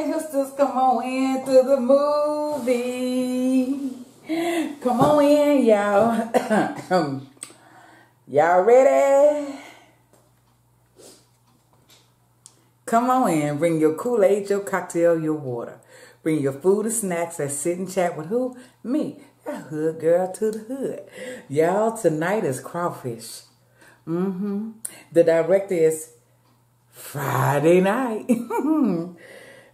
Hey, sisters, come on in to the movie. Come on in, y'all. Y'all ready? Come on in. Bring your Kool-Aid, your cocktail, your water. Bring your food and snacks and sit and chat with who? Me. That hood girl to the hood. Y'all, tonight is crawfish. The director is Friday night.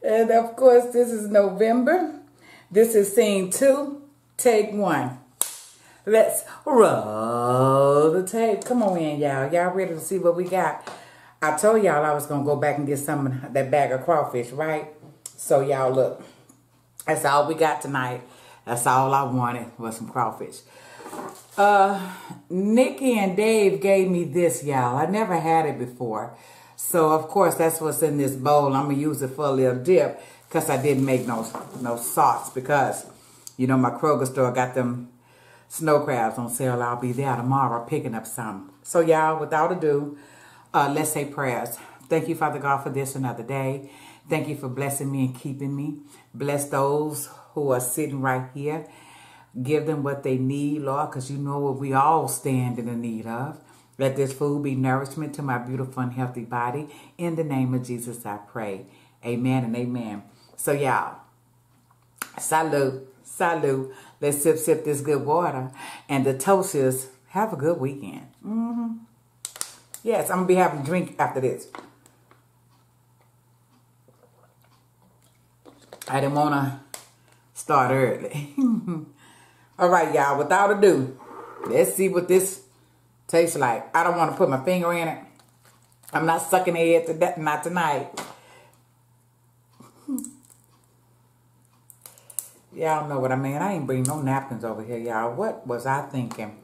And of course, this is November. This is scene 2, take 1. Let's roll the tape. Come on in, y'all. Y'all ready to see what we got? I told y'all I was going to go back and get some of that bag of crawfish, right? So, y'all, look. That's all we got tonight. That's all I wanted was some crawfish. Nikki and Dave gave me this, y'all. I never had it before. So, of course, that's what's in this bowl. I'm going to use it for a little dip because I didn't make no sauce because, you know, my Kroger store got them snow crabs on sale. I'll be there tomorrow picking up some. So, y'all, without ado, let's say prayers. Thank you, Father God, for this another day. Thank you for blessing me and keeping me. Bless those who are sitting right here. Give them what they need, Lord, because you know what we all stand in the need of. Let this food be nourishment to my beautiful and healthy body. In the name of Jesus, I pray. Amen and amen. So, y'all, salute, salute. Let's sip, sip this good water. And the toast is, have a good weekend. Yes, I'm going to be having a drink after this. I didn't want to start early. All right, y'all, without ado, let's see what this tastes like. I don't want to put my finger in it. I'm not sucking it today, not tonight. Y'all know what I mean. I ain't bring no napkins over here, y'all. What was I thinking?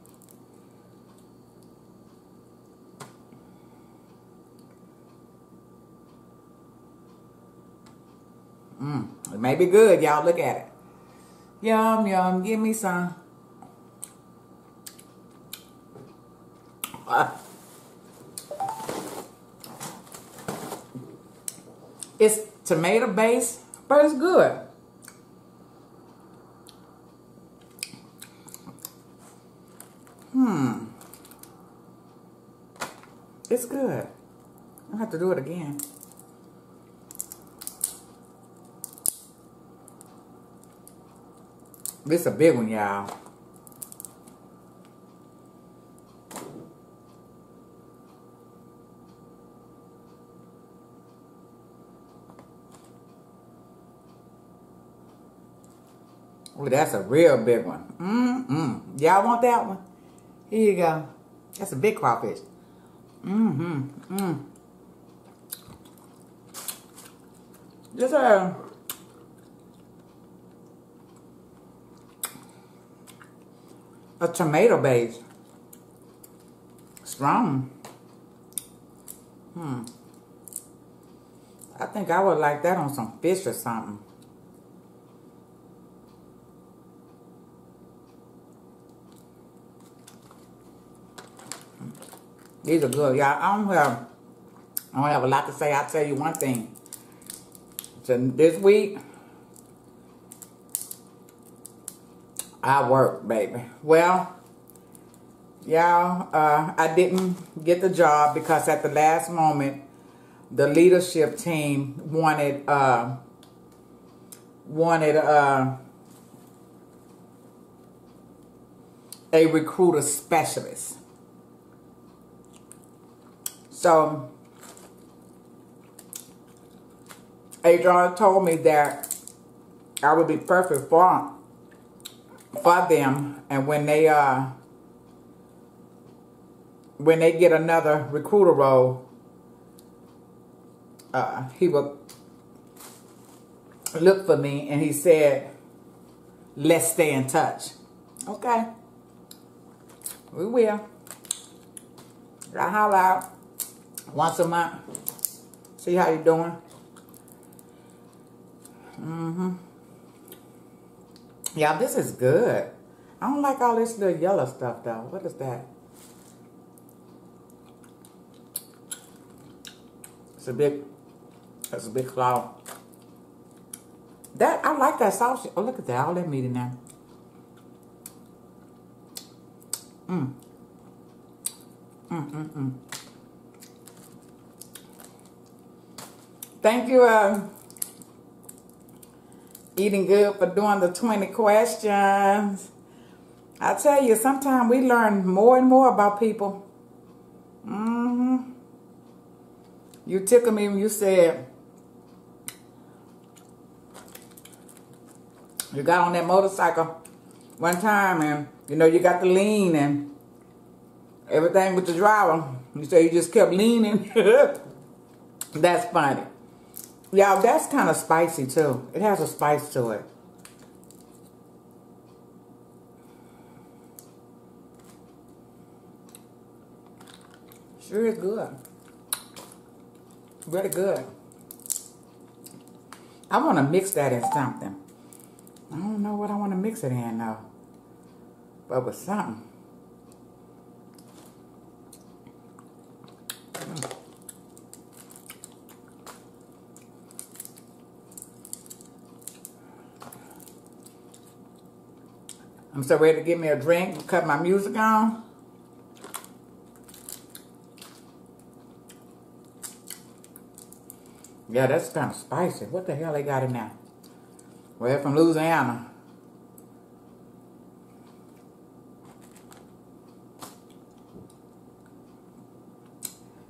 It may be good, y'all. Look at it. Yum, yum. Give me some. It's tomato-based, but it's good. It's good. I'll have to do it again. This is a big one, y'all. Oh, that's a real big one. Y'all want that one? Here you go. That's a big crawfish. Just a... a tomato base. Strong. I think I would like that on some fish or something. These are good, y'all. I don't have a lot to say. I'll tell you one thing. So this week, I work, baby. Well, y'all, I didn't get the job because at the last moment, the leadership team wanted a recruiter specialist. So, Adrian told me that I would be perfect for them, and when they get another recruiter role, he will look for me, and he said, "Let's stay in touch." Okay, we will. I holler out once a month, see how you doing. Yeah, this is good. I don't like all this little yellow stuff, though. What is that? It's a big claw. That I like that sausage. Oh, look at that. All that meat in there. Mm. Mm, mm, mm. Thank you, Eating Good, for doing the 20 questions. I tell you, sometimes we learn more and more about people. Mm-hmm. You tickled me when you said you got on that motorcycle one time and, you know, you got to lean and everything with the driver. You say you just kept leaning. That's funny. Y'all, that's kind of spicy too. It has a spice to it. Sure is good. Really good. I want to mix that in something. I don't know what I want to mix it in though. But with something. Mm. I'm so ready to get me a drink and cut my music on. Yeah, that's kind of spicy. What the hell they got in there? Well, they're from Louisiana.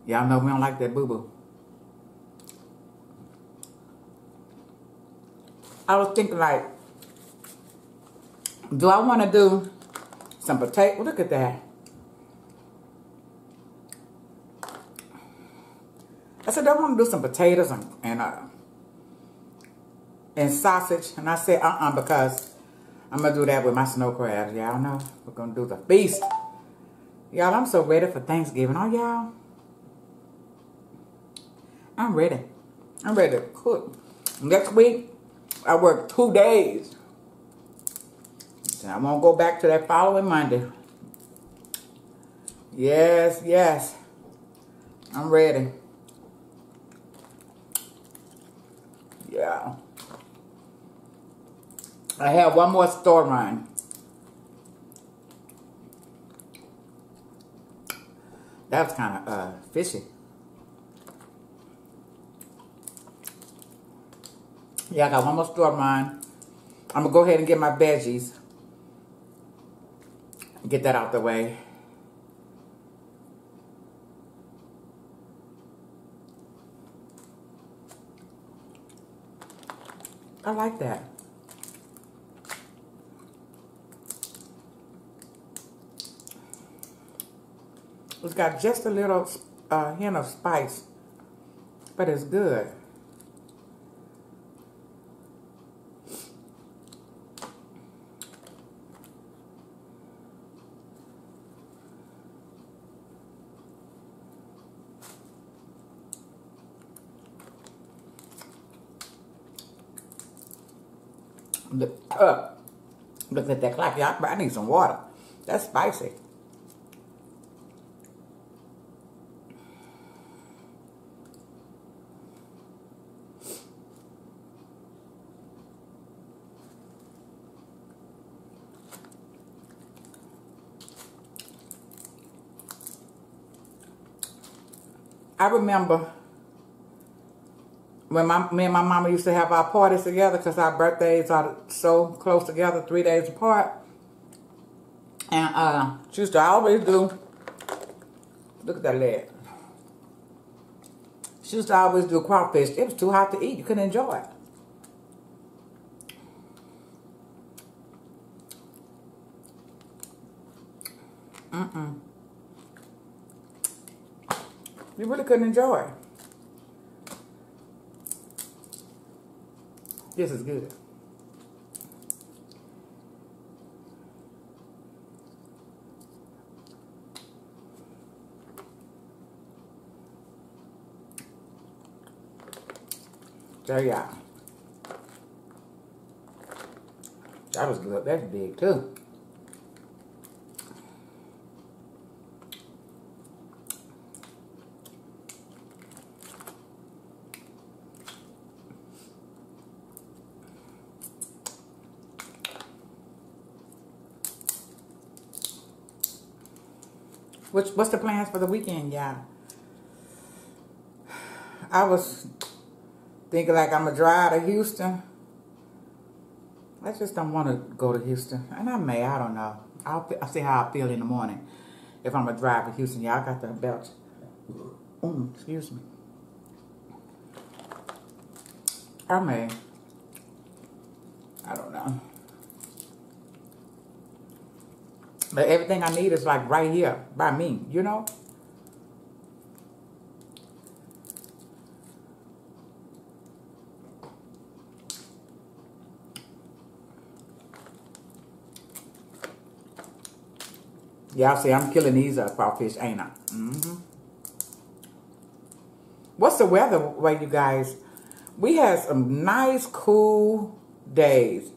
Y'all know we don't like that boo-boo. I was thinking like, do I want to do some potato? Look at that. I said, I want to do some potatoes and sausage. And I said, uh-uh, because I'm going to do that with my snow crabs. Y'all know, we're going to do the feast. Y'all, I'm so ready for Thanksgiving. Oh, y'all. I'm ready. I'm ready to cook. Next week, I work 2 days. I won't go back to that following Monday. Yes, yes. I'm ready. Yeah. I have one more store run. That was kind of fishy. Yeah, I got one more store run. I'm going to go ahead and get my veggies. Get that out the way. I like that. It's got just a little hint of spice, but it's good. Look at that clock, y'all. I need some water. That's spicy. I remember when me and my mama used to have our parties together, because our birthdays are so close together, 3 days apart. And she used to always do, look at that leg. She used to always do crawfish. It was too hot to eat. You couldn't enjoy it. Mm-mm. You really couldn't enjoy it. This is good. There you are. That was good. That's big too. What's the plans for the weekend, y'all? I was thinking like I'm going to drive to Houston. I just don't want to go to Houston. And I may, I don't know. I'll see how I feel in the morning if I'm going to drive to Houston. Y'all got the belch. Excuse me. I may. I don't know. But everything I need is like right here by me, you know? Y'all see, I'm killing these up crawfish, ain't I? Mm-hmm. What's the weather, you guys? We had some nice, cool days.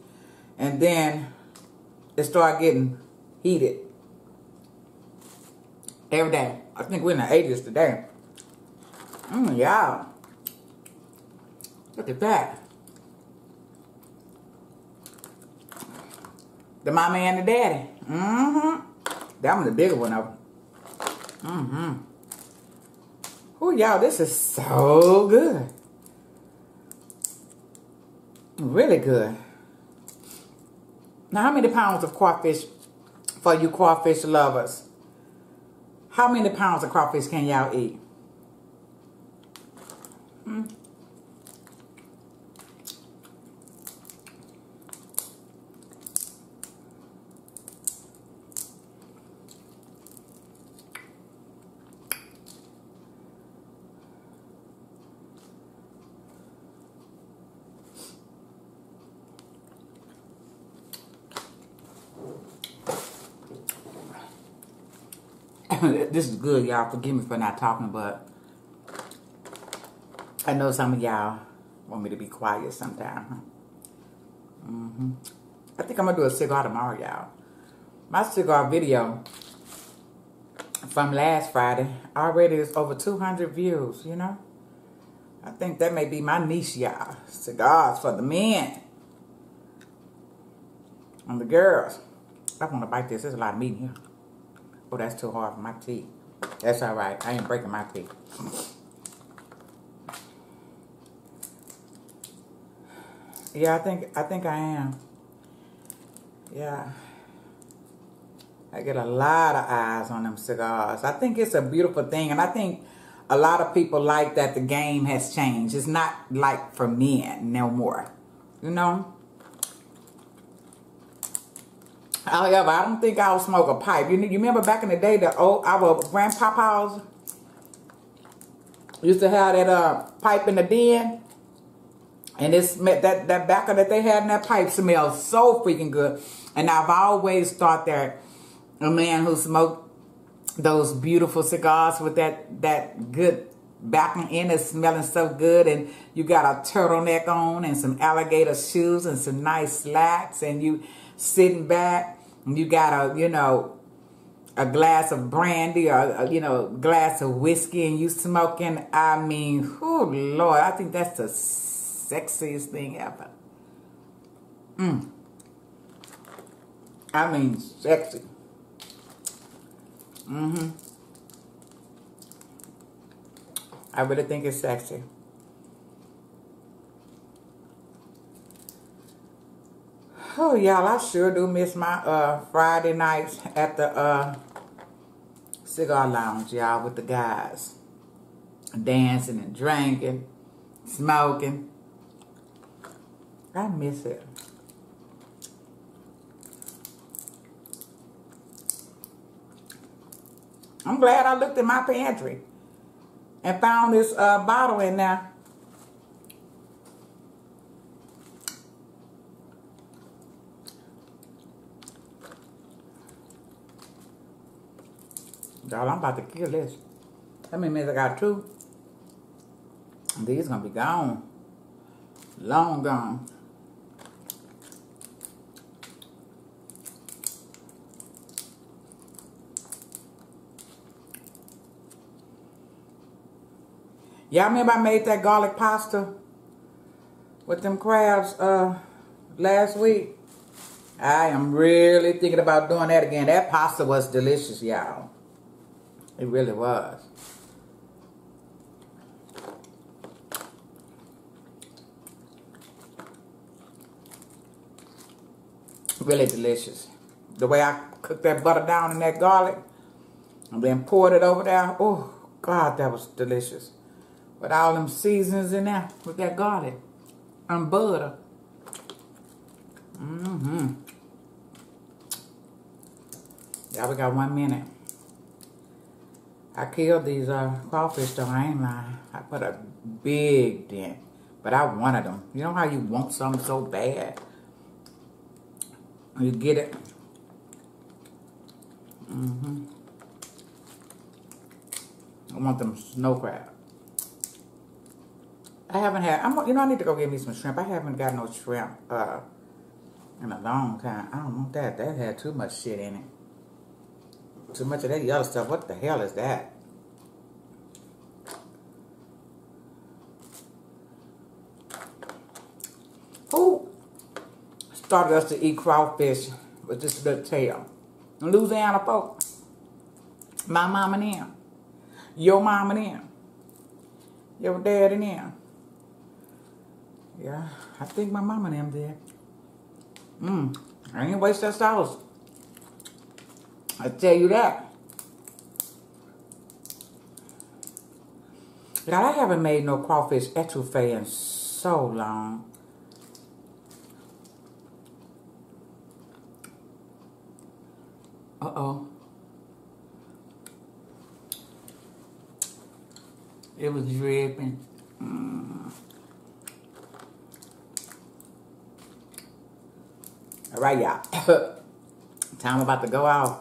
And then it started getting heated. Every day. I think we're in the 80s today. Y'all. Look at that. The mama and the daddy. Mm-hmm. That one's the bigger one of them. Mm-hmm. Oh, y'all, this is so good. Really good. Now, how many pounds of crawfish for you crawfish lovers? How many pounds of crawfish can y'all eat? This is good, y'all. Forgive me for not talking, but I know some of y'all want me to be quiet sometime. Mm-hmm. I think I'm going to do a cigar tomorrow, y'all. My cigar video from last Friday already is over 200 views, you know. I think that may be my niche, y'all. Cigars for the men and the girls. I want to bite this. There's a lot of meat in here. Oh, that's too hard for my teeth. That's all right. I ain't breaking my teeth. Yeah, I think I am. Yeah. I get a lot of eyes on them cigars. I think it's a beautiful thing. And I think a lot of people like that the game has changed. It's not like for men no more. You know? However, I don't think I'll smoke a pipe. You remember back in the day, the old our grandpapa's used to have that pipe in the den, and it's that backer that they had in that pipe smells so freaking good. And I've always thought that a man who smoked those beautiful cigars with that good backing in is smelling so good, and you got a turtleneck on and some alligator shoes and some nice slacks, and you sitting back, and you got a glass of brandy or a glass of whiskey, and you smoking. I mean, oh Lord, I think that's the sexiest thing ever. I mean, sexy. I really think it's sexy. Oh, y'all, I sure do miss my Friday nights at the cigar lounge, y'all, with the guys. Dancing and drinking, smoking. I miss it. I'm glad I looked in my pantry and found this bottle in there. Y'all, I'm about to kill this. That means I got two. These gonna be gone. Long gone. Y'all remember I made that garlic pasta with them crabs last week? I am really thinking about doing that again. That pasta was delicious, y'all. It really was. Really delicious. The way I cooked that butter down in that garlic and then poured it over there. Oh, God, that was delicious. With all them seasonings in there with that garlic and butter. Mm-hmm. Yeah, we got 1 minute. I killed these crawfish though, I ain't lying. I put a big dent, but I wanted them. You know how you want something so bad? You get it. Mm-hmm. I want them snow crab. I haven't had, you know, I need to go get me some shrimp. I haven't got no shrimp in a long time. I don't want that. That had too much shit in it. Too much of that yellow stuff. What the hell is that? Who started us to eat crawfish with this little tail? Louisiana folks. My mom and them. Your mom and them. Your dad and them. Yeah, I think my mom and them did. I ain't waste that sauce. I tell you that. God, I haven't made no crawfish etouffee in so long. Uh-oh. It was dripping. All right, y'all. Time about to go out.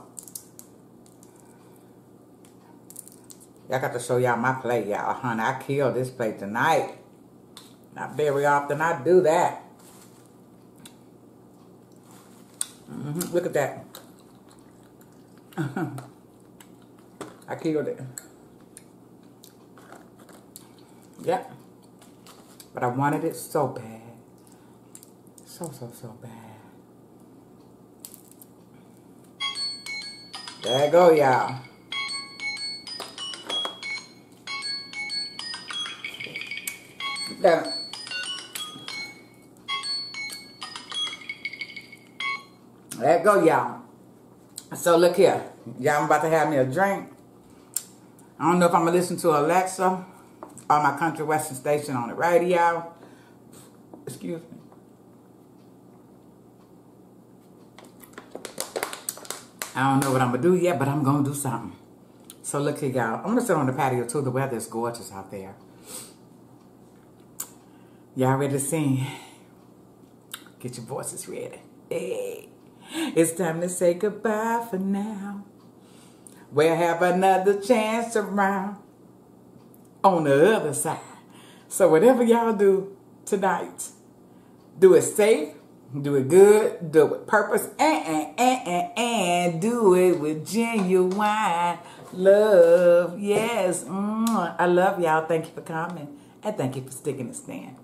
I got to show y'all my plate, y'all. Honey, I killed this plate tonight. Not very often I do that. Look at that. I killed it. Yeah. But I wanted it so bad. So bad. There you go, y'all. That. There you go, y'all. So look here, y'all, I'm about to have me a drink. I don't know if I'm gonna listen to Alexa or my country western station on the radio. Excuse me. I don't know what I'm gonna do yet, but I'm gonna do something. So look here, y'all. I'm gonna sit on the patio too. The weather is gorgeous out there. Y'all ready to sing? Get your voices ready. Hey, it's time to say goodbye for now. We'll have another chance around on the other side. So whatever y'all do tonight, do it safe, do it good, do it with purpose, and do it with genuine love. Yes, I love y'all. Thank you for coming, and thank you for sticking and staying.